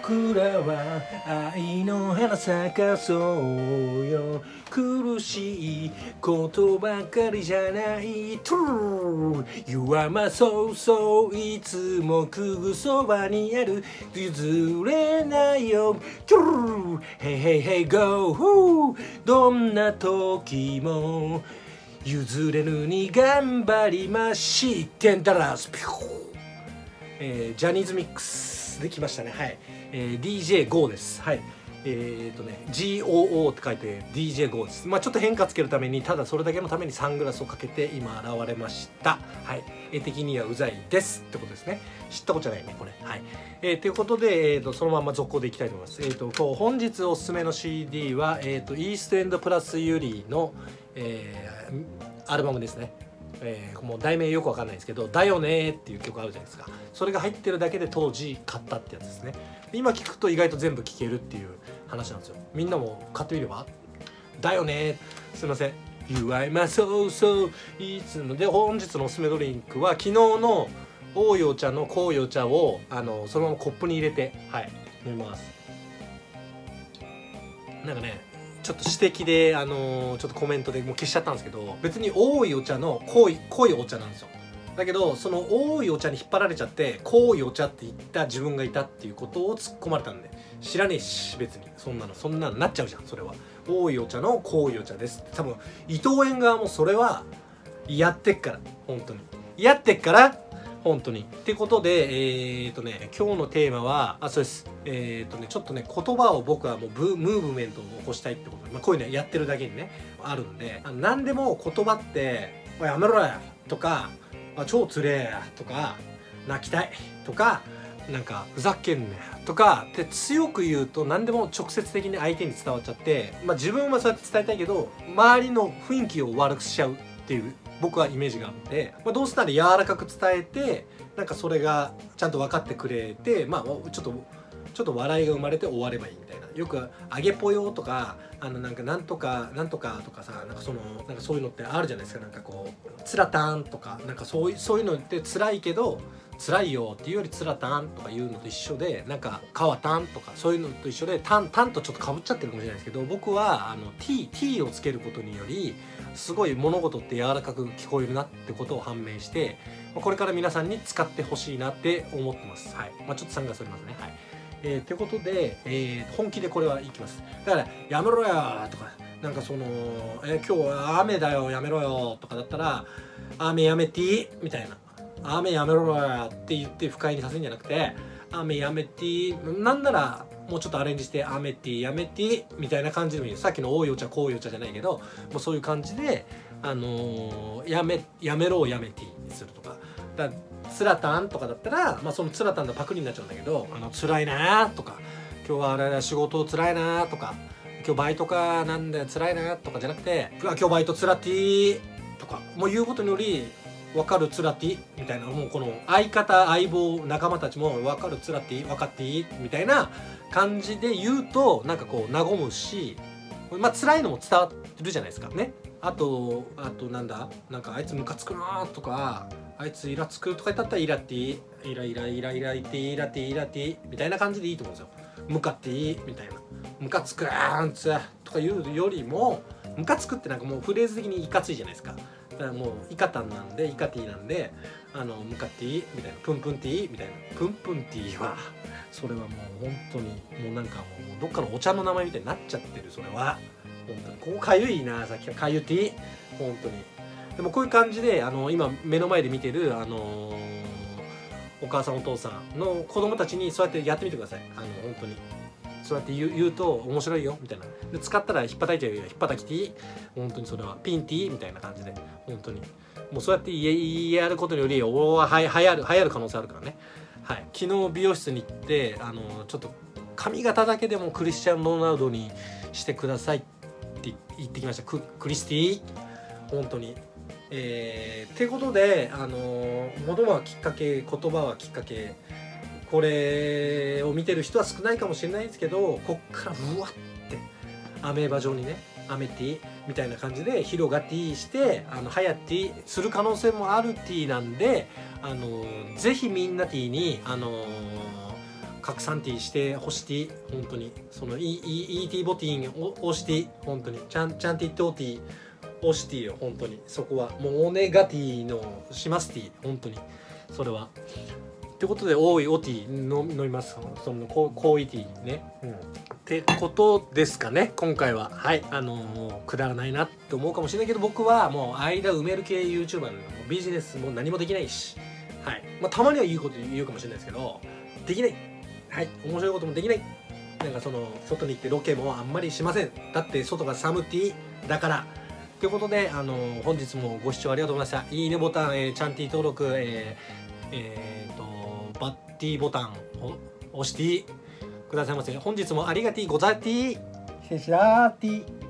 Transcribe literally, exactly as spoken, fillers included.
僕らは愛の花咲かそうよ。苦しいことばかりじゃない。You are my soul, so いつもくぐそばにある。譲れないよ。Hey hey hey go どんな時も譲れぬに頑張りまし。ケンタラスピューえー、ジャニーズミックスできましたね。はい、えー、ディージェーゴー です。はい、えー、っとね ジーオーオー って書いて ディージェーゴー です。まあちょっと変化つけるために、ただそれだけのためにサングラスをかけて今現れました。はい、絵的にはうざいですってことですね。知ったことじゃないねこれ。はい、えー、ということで、えー、とそのまま続行でいきたいと思います。えー、とこう本日おすすめの シーディー は、えー、とイーストエンドプラスユリの、えー、アルバムですね。えー、もう題名よくわかんないんですけど「だよね」っていう曲あるじゃないですか。それが入ってるだけで当時買ったってやつですね。今聞くと意外と全部聞けるっていう話なんですよ。みんなも買ってみればだよね。すいません「You are my soul so」いつので本日のおすすめドリンクは昨日の王陽茶の紅陽茶をあのそのままコップに入れて、はい、飲みます。なんかねちょっと指摘で、あのー、ちょっとコメントでもう消しちゃったんですけど、別に多いお茶の濃い濃いお茶なんですよ。だけどその多いお茶に引っ張られちゃって濃いお茶って言った自分がいたっていうことを突っ込まれたんで、知らねえし別にそんなのそんなのなっちゃうじゃん。それは多いお茶の濃いお茶ですって多分伊藤園側もそれはやってっから本当にやってっから本当にってことで、えーとね、今日のテーマはあそうです、えーとね、ちょっとね言葉を僕はもうブムーブメントを起こしたいってことで、まあ、こういうのやってるだけにねあるんで、あの何でも言葉って「おいやめろや」とか「超つれえや」とか「泣きたい」とか「なんかふざけんなよ」とかって強く言うと何でも直接的に相手に伝わっちゃって、まあ、自分はそうやって伝えたいけど周りの雰囲気を悪くしちゃうっていう。僕はイメージがあるんで、まあ、どうせなら柔らかく伝えてなんかそれがちゃんと分かってくれて、まあ、ちょっとちょっと笑いが生まれて終わればいいみたいな。よく「あげぽよ」とか「あのなんかなんとかなんとか」とかさ、なんかそのなんかそういうのってあるじゃないですか。なんかこう「つらたん」とかなんかそういうそういうのって辛いけど「辛いよ」っていうより「つらたん」とかいうのと一緒で、なんか「かわたん」とかそういうのと一緒で「たんたん」とちょっとかぶっちゃってるかもしれないですけど、僕はあの T, T をつけることによりすごい物事って柔らかく聞こえるなってことを判明して、これから皆さんに使ってほしいなって思ってます。はい、まあ、ちょっと参加されますね。はい、えー、ってことで、えー、本気でこれはいきます。だから「やめろよ」とかなんかその「えー、今日は雨だよやめろよ」とかだったら「雨やめてぃ」みたいな「雨やめろよ」って言って不快にさせるんじゃなくて「雨やめてぃ」なんならもうちょっとアレンジして「雨てぃやめてぃ」みたいな感じでもいい。さっきの「多いお茶こういお茶」じゃないけど、もうそういう感じで「あのー、やめやめろやめてぃ」にするとか。だつらたんとかだったら、まあ、そのつらたんのパクリになっちゃうんだけど「あの辛いな」とか「今日はあれ仕事つらいな」とか「今日バイトかなんでつらいな」とかじゃなくて「今日バイトつらてぃ」とかもう言うことにより「分かるつらてぃ」みたいな、もうこの相方相棒仲間たちも「分かるつらてぃ」「分かってぃ」みたいな感じで言うとなんかこう和むし、まあ辛いのも伝わるじゃないですかね。あとあとなんだなんか「あいつムカつくな」とかあいつイラつくとか言ったらイラってイライライライライってイラってイラってみたいな感じでいいと思うんですよ。ムカっていいみたいなムカつくーんつとか言うよりもムカつくってなんかもうフレーズ的にいかついじゃないですか。だからもうイカタンなんでイカティなんであのムカっていいみたいなプンプンっていいみたいなプンプンっていいはそれはもう本当にもうなんかもうどっかのお茶の名前みたいになっちゃってる。それは本当にこうかゆいなさっきからかゆっていい本当に。でもこういう感じであの今目の前で見てる、あのー、お母さんお父さんの子供たちにそうやってやってみてください。あの本当にそうやって言 う, 言うと面白いよみたいなで使ったらひっぱたいちゃうよひっぱたきていい本当にそれはピンティーみたいな感じで本当にもうそうやってやることによりおははやるはやる可能性あるからね。はい、昨日美容室に行って、あのー、ちょっと髪型だけでもクリスチャン・ロナウドにしてくださいって言ってきました。 ク, クリスティ本当に。えー、ってことで、あのー、物はきっかけ言葉はきっかけ、これを見てる人は少ないかもしれないですけど、こっからうわってアメーバ状にねアメティみたいな感じで広がティしてあのはやティする可能性もあるティなんで、あのー、ぜひみんなティに、あのー、拡散ティーして干して、本当にその イーティー ボティンを押して、本当にちゃんちゃんティットーティー押してよ、本当にそこはもうおネガティのしますティー、本当にそれはってことで、多いおティー飲みます、その好意ティーね、うん、ってことですかね、今回は。はい、あのー、くだらないなって思うかもしれないけど、僕はもう間埋める系 ユーチューバー なので、ビジネスも何もできないし、はい、まあ、たまにはいいこと言うかもしれないですけど、できない、はい、面白いこともできない、なんかその外に行ってロケもあんまりしません、だって外が寒ティーだからということで、あのー、本日もご視聴ありがとうございました。いいねボタン、えー、チャンティ登録、えーえー、とバッティボタンを押してくださいませ。本日もありがとうございました。